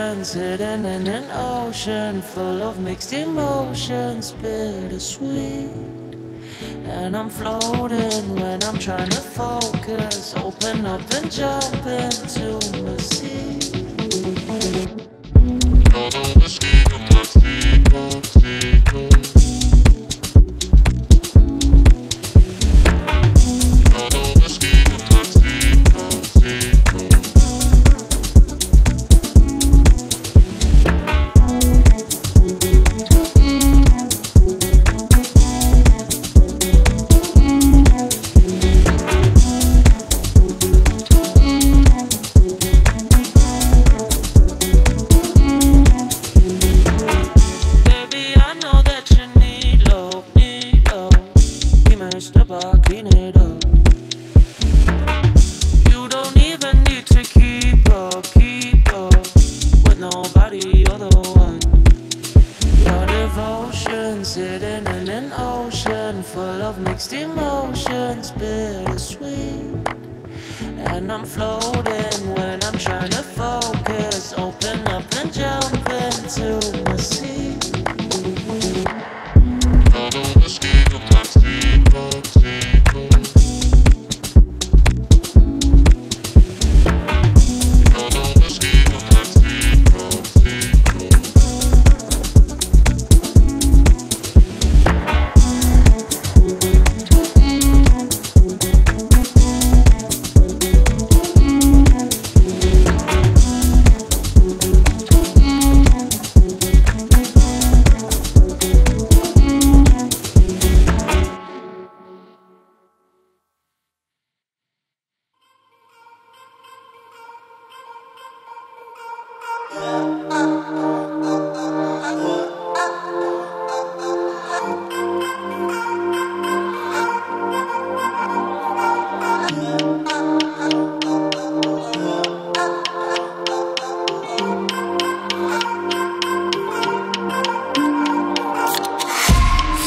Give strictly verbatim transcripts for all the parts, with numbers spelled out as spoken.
oceans, hidden in an ocean full of mixed emotions, bittersweet. And I'm floating when I'm trying to focus, open up and jump into my sea. Sitting in an ocean full of mixed emotions, bittersweet. And I'm floating when I'm trying to focus, open up and jump into my sea.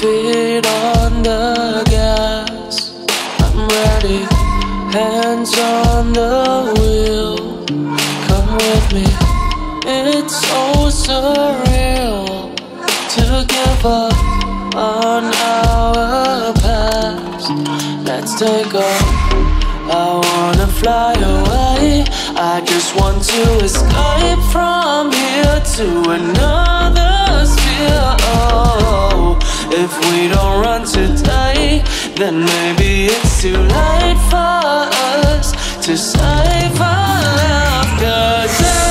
Feet on the gas, I'm ready. Hands on the wheel, come with me. It's so surreal to give up on our past. Let's take off, I wanna fly away. I just want to escape from here to another sphere. Oh, if we don't run today, then maybe it's too late for us to save our love. 'Cause I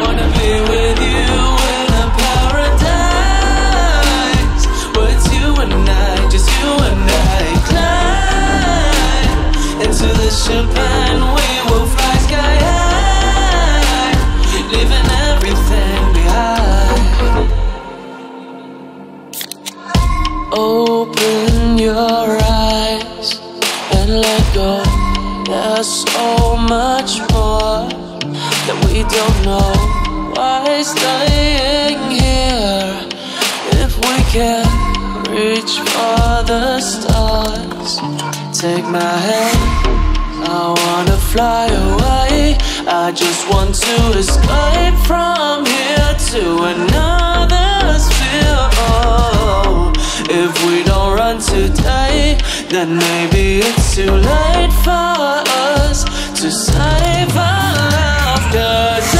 wanna be with you in a paradise where it's you and I, just you and I. Climb into the ship and we will fly sky high, leaving everything behind. Open your eyes and let go. There's so much more that we don't know. Why staying here if we can't reach for the stars? Take my hand, I wanna fly away. I just want to escape from here to another sphere. Oh, if we don't run today, then maybe it's too late for us to save our love.